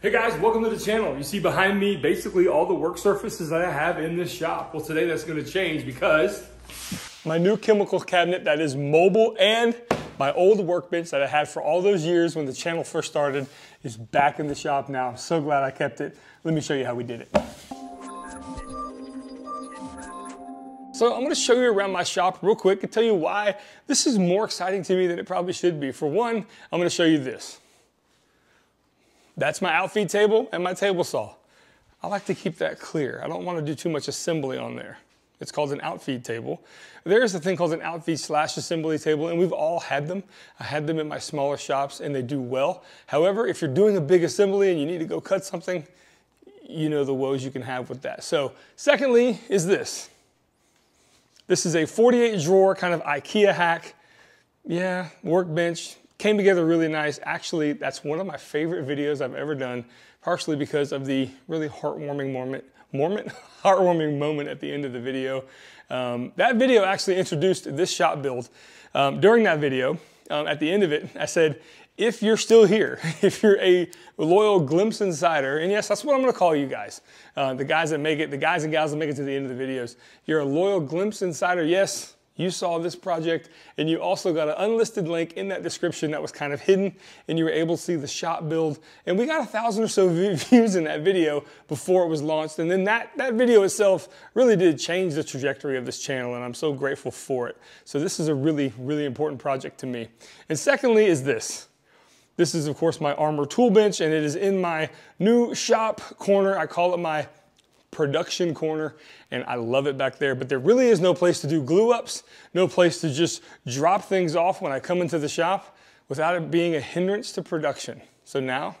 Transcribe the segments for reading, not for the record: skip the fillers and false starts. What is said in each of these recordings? Hey guys, welcome to the channel. You see behind me basically all the work surfaces that I have in this shop. Well, today that's going to change because my new chemical cabinet that is mobile and my old workbench that I had for all those years when the channel first started is back in the shop now. I'm so glad I kept it. Let me show you how we did it. So I'm gonna show you around my shop real quick and tell you why this is more exciting to me than it probably should be. For one, I'm gonna show you this. That's my outfeed table and my table saw. I like to keep that clear. I don't want to do too much assembly on there. It's called an outfeed table. There's a thing called an outfeed/assembly table, and we've all had them. I had them in my smaller shops and they do well. However, if you're doing a big assembly and you need to go cut something, you know the woes you can have with that. So secondly is this. This is a 48 drawer kind of IKEA hack. Yeah, workbench. Came together really nice. Actually, that's one of my favorite videos I've ever done, partially because of the really heartwarming moment at the end of the video. That video actually introduced this shop build. During that video, at the end of it, I said, if you're still here, if you're a loyal Glimpse Insider, and yes, that's what I'm gonna call you guys, the guys that make it, the guys and gals that make it to the end of the videos, you're a loyal Glimpse Insider, yes, you saw this project, and you also got an unlisted link in that description that was kind of hidden, and you were able to see the shop build. And we got 1,000 or so views in that video before it was launched. And then that video itself really did change the trajectory of this channel, and I'm so grateful for it. So this is a really, really important project to me. And secondly is this. This is, of course, my armor tool bench, and it is in my new shop corner. I call it my production corner, and I love it back there, but there really is no place to do glue ups, no place to just drop things off when I come into the shop without it being a hindrance to production. So now,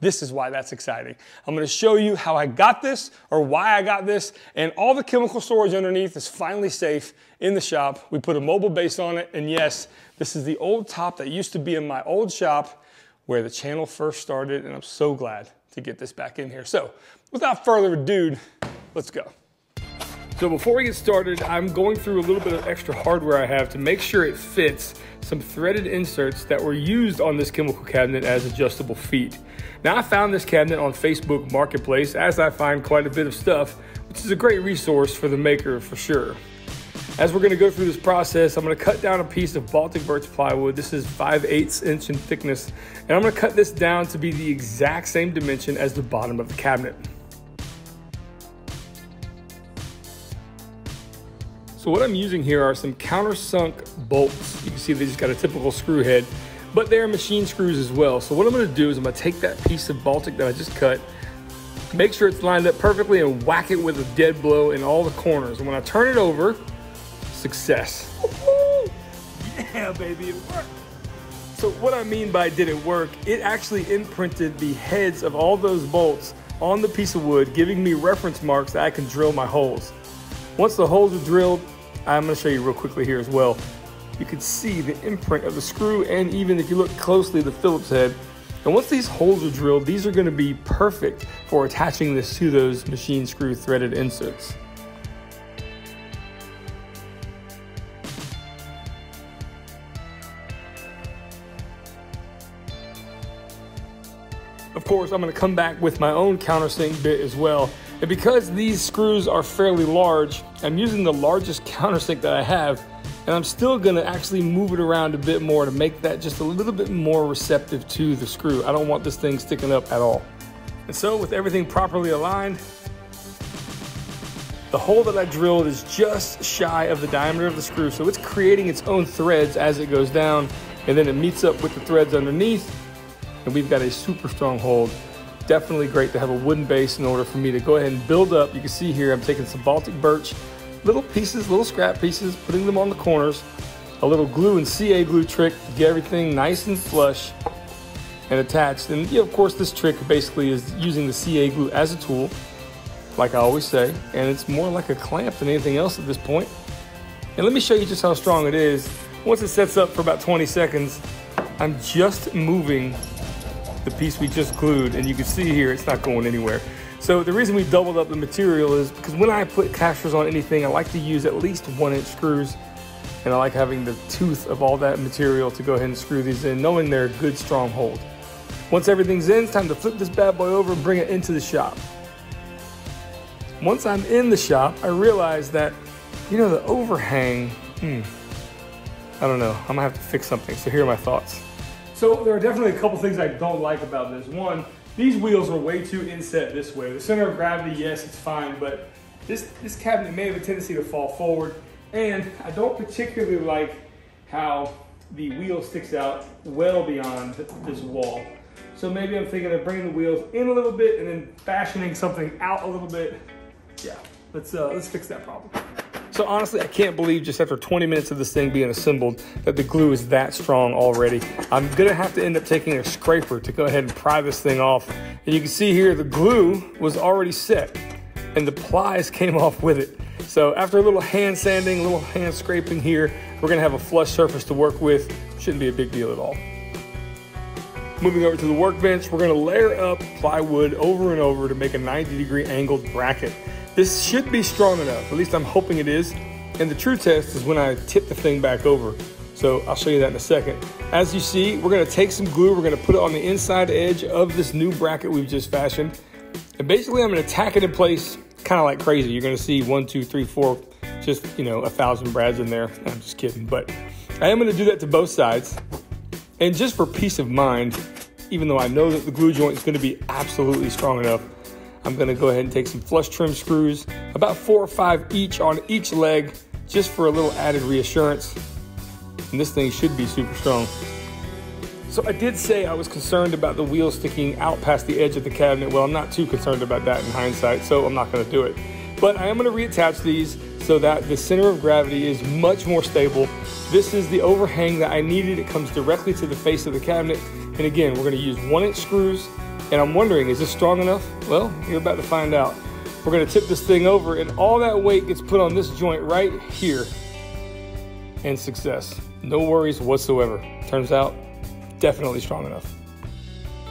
this is why that's exciting. I'm gonna show you how I got this, or why I got this, and all the chemical storage underneath is finally safe in the shop. We put a mobile base on it, and yes, this is the old top that used to be in my old shop where the channel first started, and I'm so glad to get this back in here. So without further ado, let's go. So before we get started, I'm going through a little bit of extra hardware I have to make sure it fits some threaded inserts that were used on this chemical cabinet as adjustable feet. Now I found this cabinet on Facebook Marketplace, as I find quite a bit of stuff, which is a great resource for the maker for sure. As we're gonna go through this process, I'm gonna cut down a piece of Baltic birch plywood. This is 5/8 inch in thickness, and I'm gonna cut this down to be the exact same dimension as the bottom of the cabinet. So what I'm using here are some countersunk bolts. You can see they just got a typical screw head, but they are machine screws as well. So what I'm gonna do is I'm gonna take that piece of Baltic that I just cut, make sure it's lined up perfectly, and whack it with a dead blow in all the corners. And when I turn it over, success. Yeah, baby, it worked. So what I mean by did it work, it actually imprinted the heads of all those bolts on the piece of wood, giving me reference marks that I can drill my holes. Once the holes are drilled, I'm gonna show you real quickly here as well. You can see the imprint of the screw, and even if you look closely, the Phillips head. And once these holes are drilled, these are gonna be perfect for attaching this to those machine screw threaded inserts. Of course, I'm gonna come back with my own countersink bit as well. And because these screws are fairly large, I'm using the largest countersink that I have, and I'm still gonna actually move it around a bit more to make that just a little bit more receptive to the screw. I don't want this thing sticking up at all. And so with everything properly aligned, the hole that I drilled is just shy of the diameter of the screw, so it's creating its own threads as it goes down, and then it meets up with the threads underneath, and we've got a super strong hold. Definitely great to have a wooden base in order for me to go ahead and build up. You can see here I'm taking some Baltic birch, little pieces, little scrap pieces, putting them on the corners, a little glue and CA glue trick to get everything nice and flush and attached. And yeah, of course this trick basically is using the CA glue as a tool, like I always say, and it's more like a clamp than anything else at this point. And let me show you just how strong it is. Once it sets up for about 20 seconds, I'm just moving the piece we just glued, and you can see here it's not going anywhere. So the reason we doubled up the material is because when I put casters on anything, I like to use at least 1-inch screws, and I like having the tooth of all that material to go ahead and screw these in, knowing they're a good strong hold. Once everything's in, it's time to flip this bad boy over and bring it into the shop. Once I'm in the shop, I realize that, you know, the overhang, I don't know, I'm gonna have to fix something. So here are my thoughts. So there are definitely a couple things I don't like about this. One, these wheels are way too inset this way. The center of gravity, yes, it's fine, but this cabinet may have a tendency to fall forward. And I don't particularly like how the wheel sticks out well beyond this wall. So maybe I'm thinking of bringing the wheels in a little bit and then fashioning something out a little bit. Yeah, let's fix that problem. So honestly, I can't believe just after 20 minutes of this thing being assembled that the glue is that strong already. I'm gonna have to end up taking a scraper to go ahead and pry this thing off. And you can see here, the glue was already set and the plies came off with it. So after a little hand sanding, a little hand scraping here, we're gonna have a flush surface to work with. Shouldn't be a big deal at all. Moving over to the workbench, we're gonna layer up plywood over and over to make a 90-degree angled bracket. This should be strong enough, at least I'm hoping it is. And the true test is when I tip the thing back over. So I'll show you that in a second. As you see, we're gonna take some glue, we're gonna put it on the inside edge of this new bracket we've just fashioned. And basically I'm gonna tack it in place kind of like crazy. You're gonna see 1, 2, 3, 4, just, you know, 1,000 brads in there. I'm just kidding, but I am gonna do that to both sides. And just for peace of mind, even though I know that the glue joint is gonna be absolutely strong enough, I'm gonna go ahead and take some flush trim screws, about 4 or 5 each on each leg, just for a little added reassurance. And this thing should be super strong. So I did say I was concerned about the wheel sticking out past the edge of the cabinet. Well, I'm not too concerned about that in hindsight, so I'm not gonna do it. But I am gonna reattach these so that the center of gravity is much more stable. This is the overhang that I needed. It comes directly to the face of the cabinet. And again, we're gonna use 1-inch screws. And I'm wondering, is this strong enough? Well, you're about to find out. We're gonna tip this thing over and all that weight gets put on this joint right here. And success, no worries whatsoever. Turns out, definitely strong enough.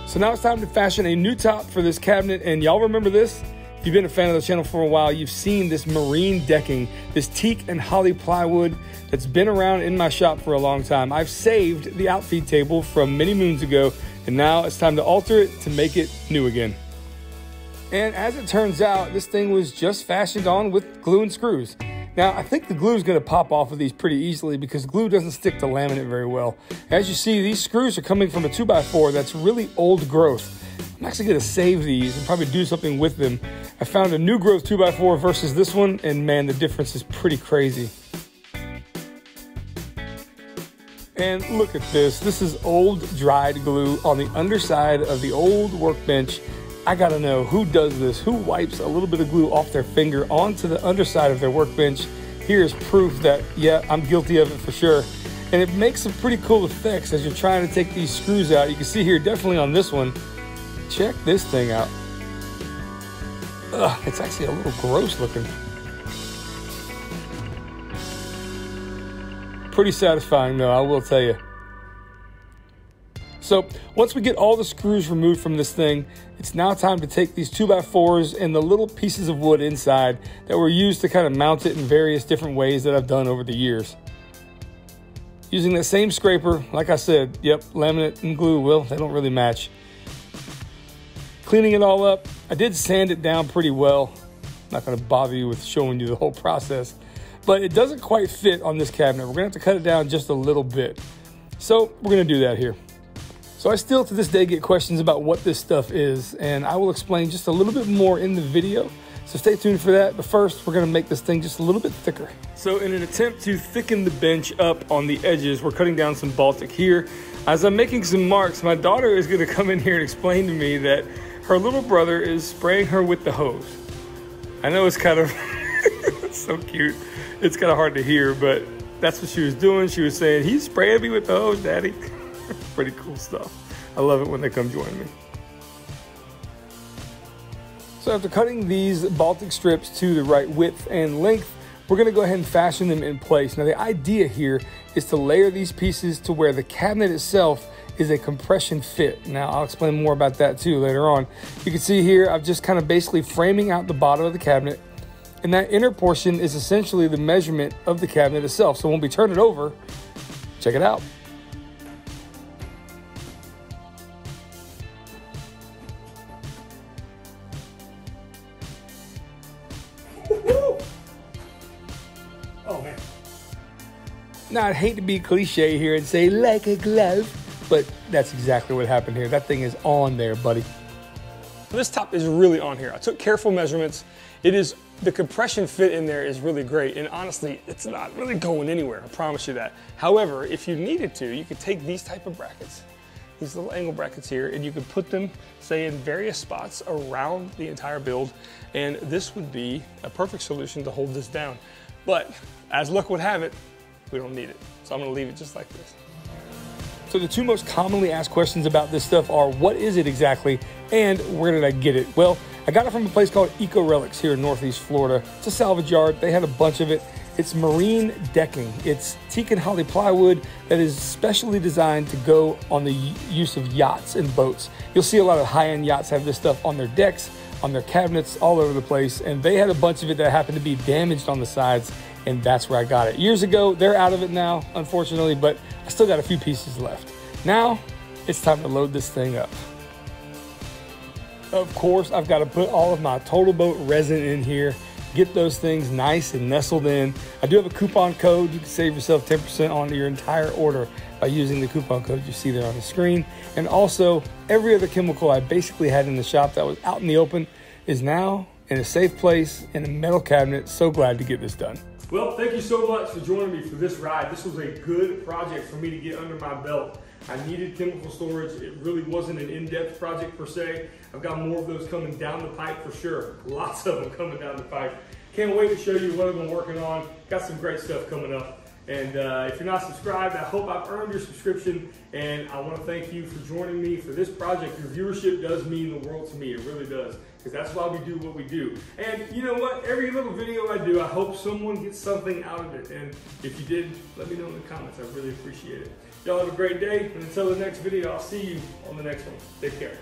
So now it's time to fashion a new top for this cabinet. And y'all remember this? If you've been a fan of the channel for a while, you've seen this marine decking, this teak and holly plywood that's been around in my shop for a long time. I've saved the outfeed table from many moons ago, and now it's time to alter it to make it new again. And as it turns out, this thing was just fashioned on with glue and screws. Now, I think the glue is going to pop off of these pretty easily because glue doesn't stick to laminate very well. As you see, these screws are coming from a 2x4 that's really old growth. I'm actually gonna save these and probably do something with them. I found a new growth 2x4 versus this one, and man, the difference is pretty crazy. And look at this. This is old dried glue on the underside of the old workbench. I gotta know, who does this? Who wipes a little bit of glue off their finger onto the underside of their workbench? Here's proof that, yeah, I'm guilty of it for sure. And it makes some pretty cool effects as you're trying to take these screws out. You can see here, definitely on this one, check this thing out. Ugh, it's actually a little gross looking. Pretty satisfying though, I will tell you. So once we get all the screws removed from this thing, it's now time to take these 2x4s and the little pieces of wood inside that were used to kind of mount it in various different ways that I've done over the years. Using that same scraper, like I said, yep, laminate and glue, well, they don't really match. Cleaning it all up, I did sand it down pretty well. I'm not gonna bother you with showing you the whole process, but it doesn't quite fit on this cabinet. We're gonna have to cut it down just a little bit. So we're gonna do that here. So I still to this day get questions about what this stuff is, and I will explain just a little bit more in the video. So stay tuned for that, but first we're gonna make this thing just a little bit thicker. So in an attempt to thicken the bench up on the edges, we're cutting down some Baltic here. As I'm making some marks, my daughter is gonna come in here and explain to me that her little brother is spraying her with the hose. I know it's kind of it's so cute. It's kind of hard to hear, but that's what she was doing. She was saying, he's spraying me with the hose, Daddy. Pretty cool stuff. I love it when they come join me. So after cutting these Baltic strips to the right width and length, we're gonna go ahead and fashion them in place. Now the idea here is to layer these pieces to where the cabinet itself is a compression fit. Now I'll explain more about that too later on. You can see here, I've just kind of basically framing out the bottom of the cabinet, and that inner portion is essentially the measurement of the cabinet itself. So when we turn it over, check it out. Now, I'd hate to be cliche here and say like a glove, but that's exactly what happened here. That thing is on there, buddy. This top is really on here. I took careful measurements. It is, the compression fit in there is really great. And honestly, it's not really going anywhere. I promise you that. However, if you needed to, you could take these type of brackets, these little angle brackets here, and you could put them, say, in various spots around the entire build. And this would be a perfect solution to hold this down. But as luck would have it, we don't need it. So I'm gonna leave it just like this. So the two most commonly asked questions about this stuff are, what is it exactly, and where did I get it? Well, I got it from a place called Eco Relics here in Northeast Florida. It's a salvage yard. They had a bunch of it. It's marine decking. It's teak and holly plywood that is specially designed to go on the use of yachts and boats. You'll see a lot of high-end yachts have this stuff on their decks, on their cabinets, all over the place, and they had a bunch of it that happened to be damaged on the sides, and that's where I got it. Years ago, they're out of it now, unfortunately, but I still got a few pieces left. Now, it's time to load this thing up. Of course, I've got to put all of my Total Boat resin in here, get those things nice and nestled in. I do have a coupon code. You can save yourself 10% on your entire order by using the coupon code you see there on the screen. And also, every other chemical I basically had in the shop that was out in the open is now in a safe place in a metal cabinet. So glad to get this done. Well, thank you so much for joining me for this ride. This was a good project for me to get under my belt. I needed chemical storage. It really wasn't an in-depth project per se. I've got more of those coming down the pipe for sure. Lots of them coming down the pipe. Can't wait to show you what I've been working on. Got some great stuff coming up. And if you're not subscribed, I hope I've earned your subscription. And I want to thank you for joining me for this project. Your viewership does mean the world to me. It really does. Because that's why we do what we do. And you know what? Every little video I do, I hope someone gets something out of it. And if you did, let me know in the comments. I really appreciate it. Y'all have a great day. And until the next video, I'll see you on the next one. Take care.